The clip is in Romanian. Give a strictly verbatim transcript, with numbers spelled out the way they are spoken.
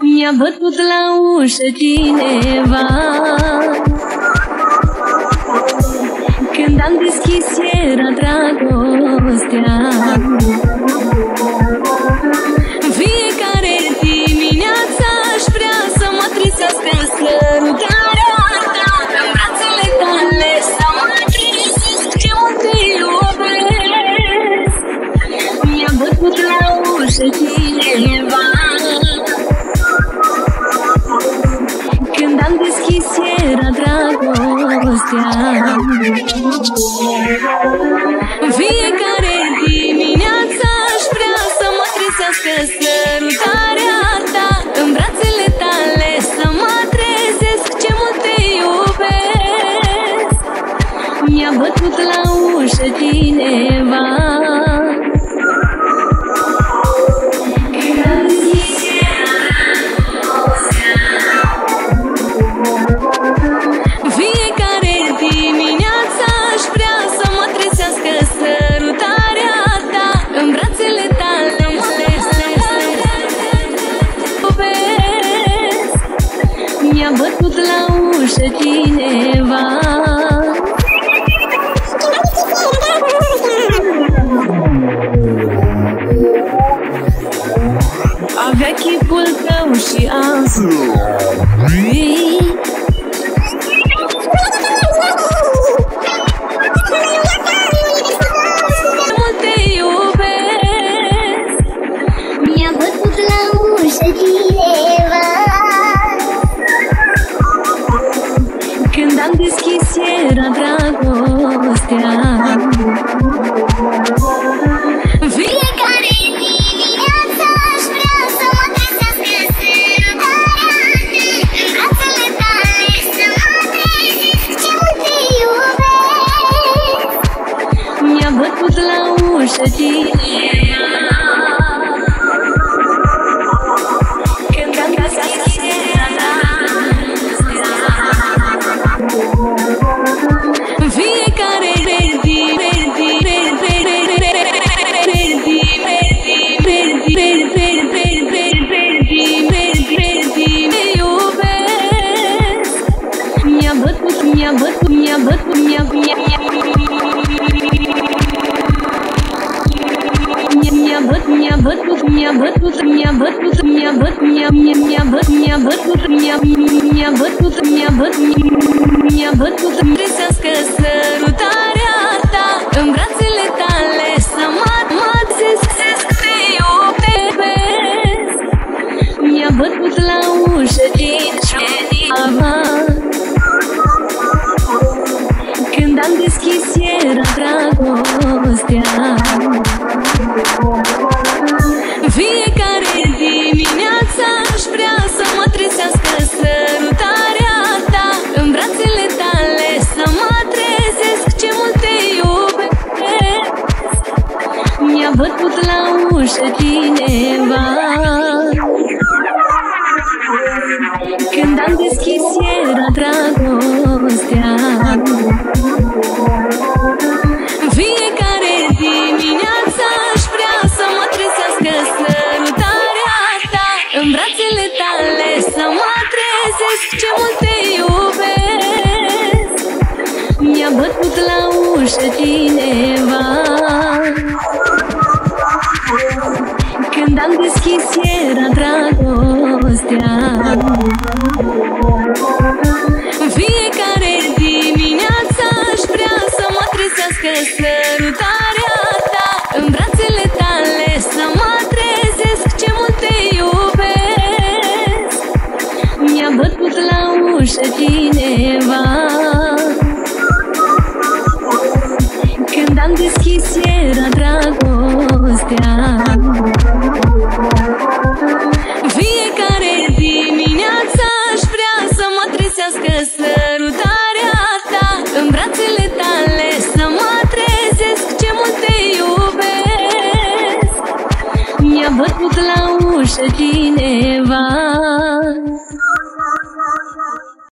Mi-a bătut la ușă cineva. Când am deschis era dragostea. În fiecare dimineață aș vrea să mă trezească în sărutarea ta, în brațele tale să mă trezesc, ce mult te iubesc. Mi-a bătut la ușă cineva. Am deschis era dragostea. În fiecare dimineață aș vrea să mă trezească sărutarea ta, în brațele tale să mă trezesc, ce mult te iubesc. Mi-a bătut la ușă cineva. Mi-a bătut la ușă cineva. Avea chipul tău și azi mult te iubesc. Mi-a bătut la ușă cineva. Când am deschis era dragostea. În fiecare dimineață aș vrea să mă trezească sărutarea ta, în brațele tale să mă trezesc, ce mult te iubesc. Mi-a bătut la ușă cineva. Când am deschis era mi-a bătut, mi-a bătut, mi-a bătut, mi-a bătut, mi-a bătut, mi-a bătut, mi-a bătut, mi-a mi-a bătut, mi-a bătut, mi-a mi-a bătut, mi-a bătut, mi-a bătut, mi-a trezească sărutarea ta, în brațele tale să mă trezesc, te iubesc. Mi-a bătut la ușă cineva. Când am deschis era dragostea. În fiecare dimineață aș vrea să mă trezească sărutarea ta, în brațele tale să mă trezesc, ce mult te iubesc. Mi-a bătut la ușă cineva. Când am deschis era dragostea. În fiecare dimineață aș vrea să mă trezească sărutarea ta, în brațele tale să mă trezesc, ce mult te iubesc. Mi-a bătut la ușă cineva. Când am deschis era dragostea. În fiecare dimineață aș vrea să mă trezească sărutarea ta, în brațele tale să mă trezesc, ce mult te iubesc. Mi-a bătut la ușă cineva. Când am deschis era dragostea. În fiecare dimineață aș vrea să mă trezească sărutarea ta, în brațele tale să mă trezesc, ce mult te iubesc. Mi-a bătut la ușă tine.